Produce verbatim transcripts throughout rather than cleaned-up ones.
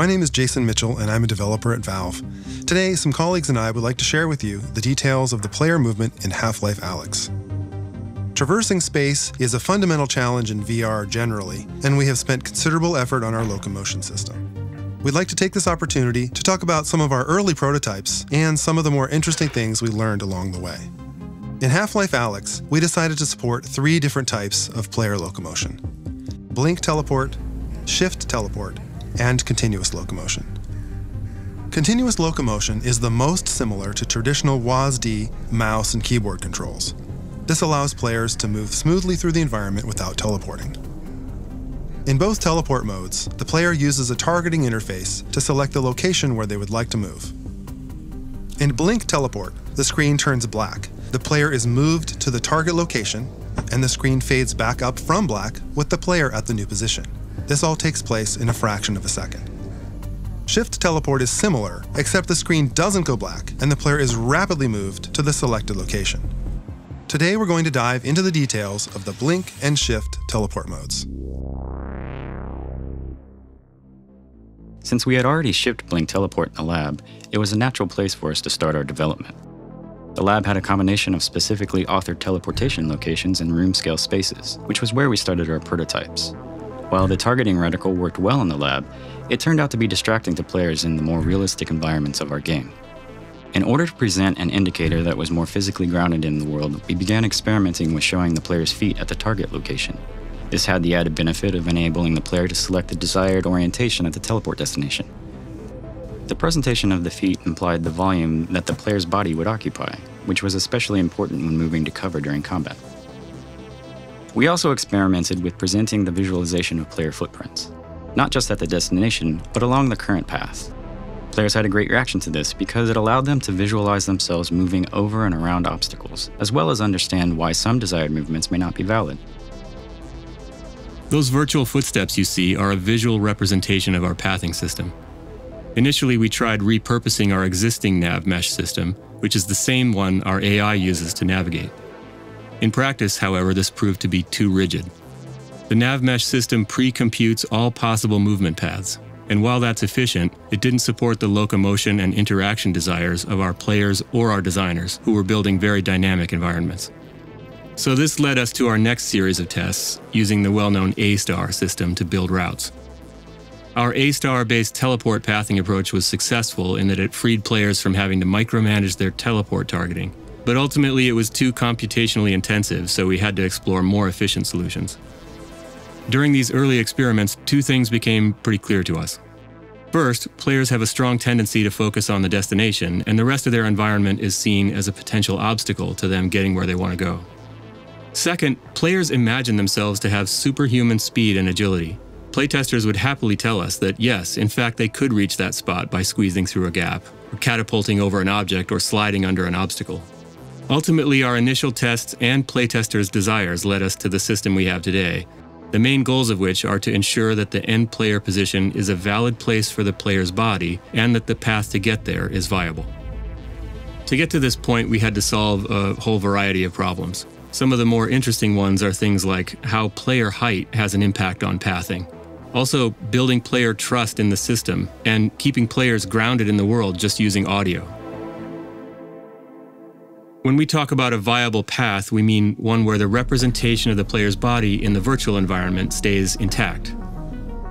My name is Jason Mitchell, and I'm a developer at Valve. Today, some colleagues and I would like to share with you the details of the player movement in Half-Life Alyx. Traversing space is a fundamental challenge in V R generally, and we have spent considerable effort on our locomotion system. We'd like to take this opportunity to talk about some of our early prototypes and some of the more interesting things we learned along the way. In Half-Life Alyx, we decided to support three different types of player locomotion: Blink Teleport, Shift Teleport, and continuous locomotion. Continuous locomotion is the most similar to traditional W A S D, mouse, and keyboard controls. This allows players to move smoothly through the environment without teleporting. In both teleport modes, the player uses a targeting interface to select the location where they would like to move. In Blink Teleport, the screen turns black. The player is moved to the target location, and the screen fades back up from black with the player at the new position. This all takes place in a fraction of a second. Shift Teleport is similar, except the screen doesn't go black, and the player is rapidly moved to the selected location. Today we're going to dive into the details of the Blink and Shift Teleport modes. Since we had already shipped Blink Teleport in the lab, it was a natural place for us to start our development. The lab had a combination of specifically authored teleportation locations and room-scale spaces, which was where we started our prototypes. While the targeting reticle worked well in the lab, it turned out to be distracting to players in the more realistic environments of our game. In order to present an indicator that was more physically grounded in the world, we began experimenting with showing the player's feet at the target location. This had the added benefit of enabling the player to select the desired orientation at the teleport destination. The presentation of the feet implied the volume that the player's body would occupy, which was especially important when moving to cover during combat. We also experimented with presenting the visualization of player footprints, not just at the destination, but along the current path. Players had a great reaction to this because it allowed them to visualize themselves moving over and around obstacles, as well as understand why some desired movements may not be valid. Those virtual footsteps you see are a visual representation of our pathing system. Initially, we tried repurposing our existing NavMesh system, which is the same one our A I uses to navigate. In practice, however, this proved to be too rigid. The NavMesh system pre-computes all possible movement paths, and while that's efficient, it didn't support the locomotion and interaction desires of our players or our designers, who were building very dynamic environments. So this led us to our next series of tests, using the well-known A-Star system to build routes. Our A-Star-based teleport pathing approach was successful in that it freed players from having to micromanage their teleport targeting. But ultimately, it was too computationally intensive, so we had to explore more efficient solutions. During these early experiments, two things became pretty clear to us. First, players have a strong tendency to focus on the destination, and the rest of their environment is seen as a potential obstacle to them getting where they want to go. Second, players imagine themselves to have superhuman speed and agility. Playtesters would happily tell us that yes, in fact, they could reach that spot by squeezing through a gap, or catapulting over an object, or sliding under an obstacle. Ultimately, our initial tests and playtesters' desires led us to the system we have today, the main goals of which are to ensure that the end player position is a valid place for the player's body and that the path to get there is viable. To get to this point, we had to solve a whole variety of problems. Some of the more interesting ones are things like how player height has an impact on pathing. Also, building player trust in the system and keeping players grounded in the world just using audio. When we talk about a viable path, we mean one where the representation of the player's body in the virtual environment stays intact.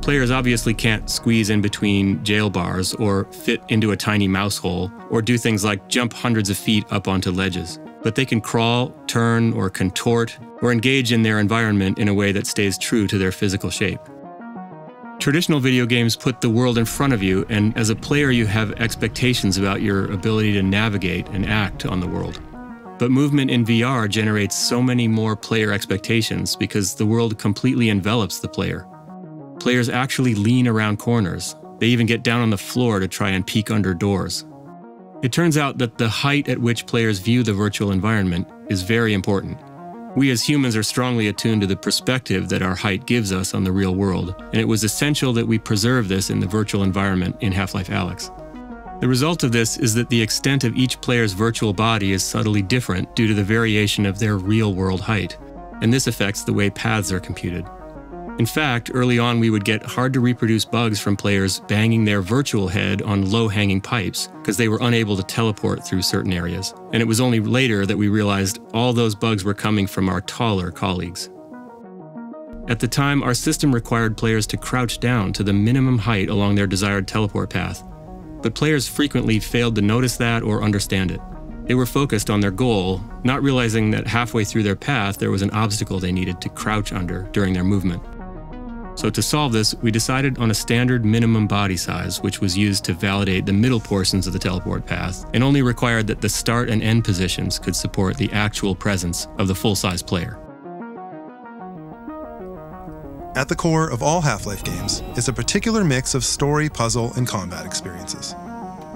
Players obviously can't squeeze in between jail bars or fit into a tiny mouse hole or do things like jump hundreds of feet up onto ledges, but they can crawl, turn, or contort, or engage in their environment in a way that stays true to their physical shape. Traditional video games put the world in front of you, and as a player you have expectations about your ability to navigate and act on the world. But movement in V R generates so many more player expectations because the world completely envelops the player. Players actually lean around corners. They even get down on the floor to try and peek under doors. It turns out that the height at which players view the virtual environment is very important. We as humans are strongly attuned to the perspective that our height gives us on the real world, and it was essential that we preserve this in the virtual environment in Half-Life Alyx. The result of this is that the extent of each player's virtual body is subtly different due to the variation of their real-world height, and this affects the way paths are computed. In fact, early on we would get hard-to-reproduce bugs from players banging their virtual head on low-hanging pipes because they were unable to teleport through certain areas. And it was only later that we realized all those bugs were coming from our taller colleagues. At the time, our system required players to crouch down to the minimum height along their desired teleport path, but players frequently failed to notice that or understand it. They were focused on their goal, not realizing that halfway through their path there was an obstacle they needed to crouch under during their movement. So to solve this, we decided on a standard minimum body size, which was used to validate the middle portions of the teleport path, and only required that the start and end positions could support the actual presence of the full-size player. At the core of all Half-Life games is a particular mix of story, puzzle, and combat experiences.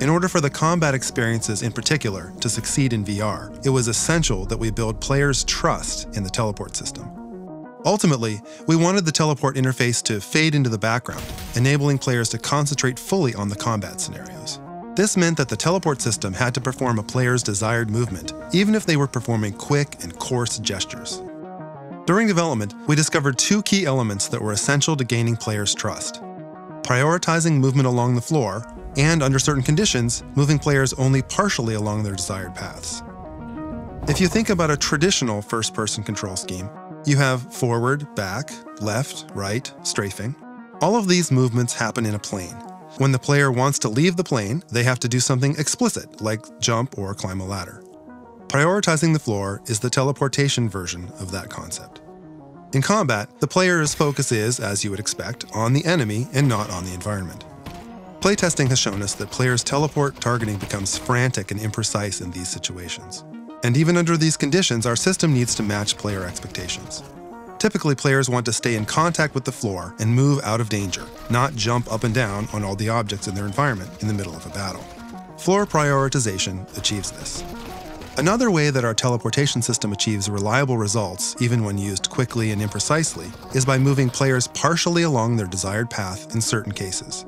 In order for the combat experiences in particular to succeed in V R, it was essential that we build players' trust in the teleport system. Ultimately, we wanted the teleport interface to fade into the background, enabling players to concentrate fully on the combat scenarios. This meant that the teleport system had to perform a player's desired movement, even if they were performing quick and coarse gestures. During development, we discovered two key elements that were essential to gaining players' trust: prioritizing movement along the floor, and under certain conditions, moving players only partially along their desired paths. If you think about a traditional first-person control scheme, you have forward, back, left, right, strafing. All of these movements happen in a plane. When the player wants to leave the plane, they have to do something explicit, like jump or climb a ladder. Prioritizing the floor is the teleportation version of that concept. In combat, the player's focus is, as you would expect, on the enemy and not on the environment. Playtesting has shown us that players' teleport targeting becomes frantic and imprecise in these situations. And even under these conditions, our system needs to match player expectations. Typically, players want to stay in contact with the floor and move out of danger, not jump up and down on all the objects in their environment in the middle of a battle. Floor prioritization achieves this. Another way that our teleportation system achieves reliable results, even when used quickly and imprecisely, is by moving players partially along their desired path in certain cases.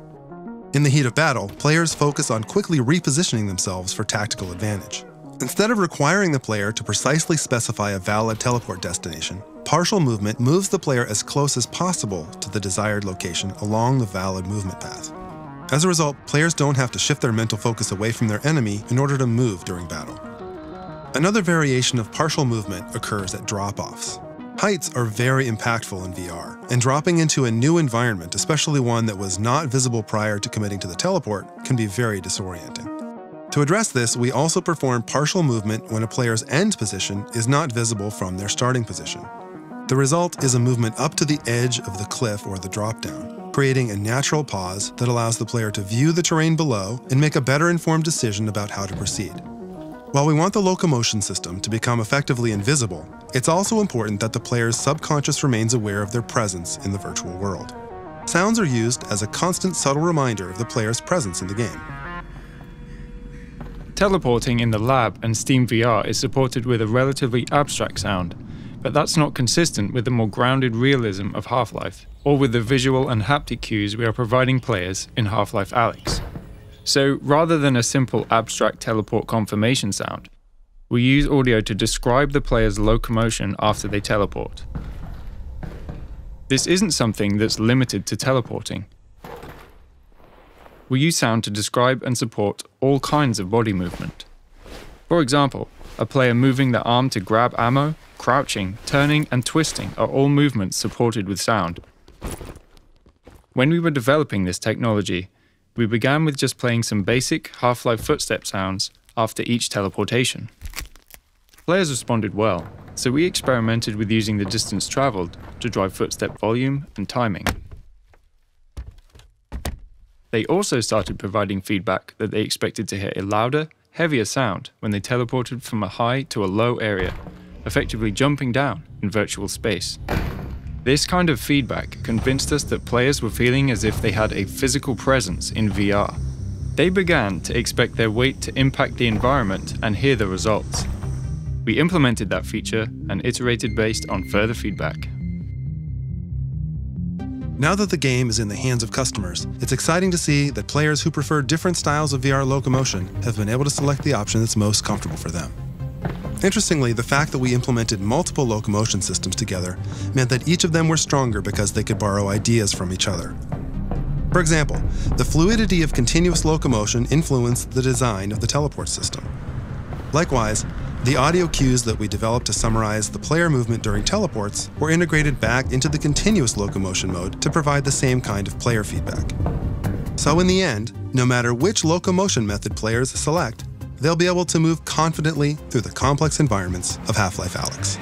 In the heat of battle, players focus on quickly repositioning themselves for tactical advantage. Instead of requiring the player to precisely specify a valid teleport destination, partial movement moves the player as close as possible to the desired location along the valid movement path. As a result, players don't have to shift their mental focus away from their enemy in order to move during battle. Another variation of partial movement occurs at drop-offs. Heights are very impactful in V R, and dropping into a new environment, especially one that was not visible prior to committing to the teleport, can be very disorienting. To address this, we also perform partial movement when a player's end position is not visible from their starting position. The result is a movement up to the edge of the cliff or the drop-down, creating a natural pause that allows the player to view the terrain below and make a better informed decision about how to proceed. While we want the locomotion system to become effectively invisible, it's also important that the player's subconscious remains aware of their presence in the virtual world. Sounds are used as a constant subtle reminder of the player's presence in the game. Teleporting in the lab and SteamVR is supported with a relatively abstract sound, but that's not consistent with the more grounded realism of Half-Life, or with the visual and haptic cues we are providing players in Half-Life Alyx. So, rather than a simple abstract teleport confirmation sound, we use audio to describe the player's locomotion after they teleport. This isn't something that's limited to teleporting. We use sound to describe and support all kinds of body movement. For example, a player moving their arm to grab ammo, crouching, turning, and twisting are all movements supported with sound. When we were developing this technology, we began with just playing some basic Half-Life footstep sounds after each teleportation. Players responded well, so we experimented with using the distance traveled to drive footstep volume and timing. They also started providing feedback that they expected to hear a louder, heavier sound when they teleported from a high to a low area, effectively jumping down in virtual space. This kind of feedback convinced us that players were feeling as if they had a physical presence in V R. They began to expect their weight to impact the environment and hear the results. We implemented that feature and iterated based on further feedback. Now that the game is in the hands of customers, it's exciting to see that players who prefer different styles of V R locomotion have been able to select the option that's most comfortable for them. Interestingly, the fact that we implemented multiple locomotion systems together meant that each of them were stronger because they could borrow ideas from each other. For example, the fluidity of continuous locomotion influenced the design of the teleport system. Likewise, the audio cues that we developed to summarize the player movement during teleports were integrated back into the continuous locomotion mode to provide the same kind of player feedback. So in the end, no matter which locomotion method players select, they'll be able to move confidently through the complex environments of Half-Life Alyx.